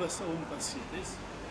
Was da oben passiert ist.